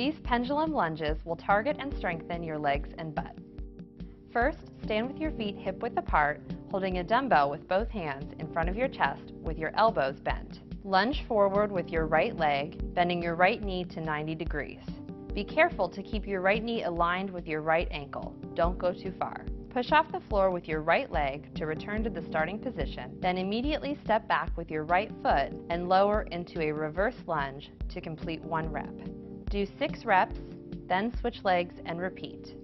These pendulum lunges will target and strengthen your legs and butt. First, stand with your feet hip-width apart, holding a dumbbell with both hands in front of your chest with your elbows bent. Lunge forward with your right leg, bending your right knee to 90 degrees. Be careful to keep your right knee aligned with your right ankle. Don't go too far. Push off the floor with your right leg to return to the starting position, then immediately step back with your right foot and lower into a reverse lunge to complete one rep. Do 6 reps, then switch legs and repeat.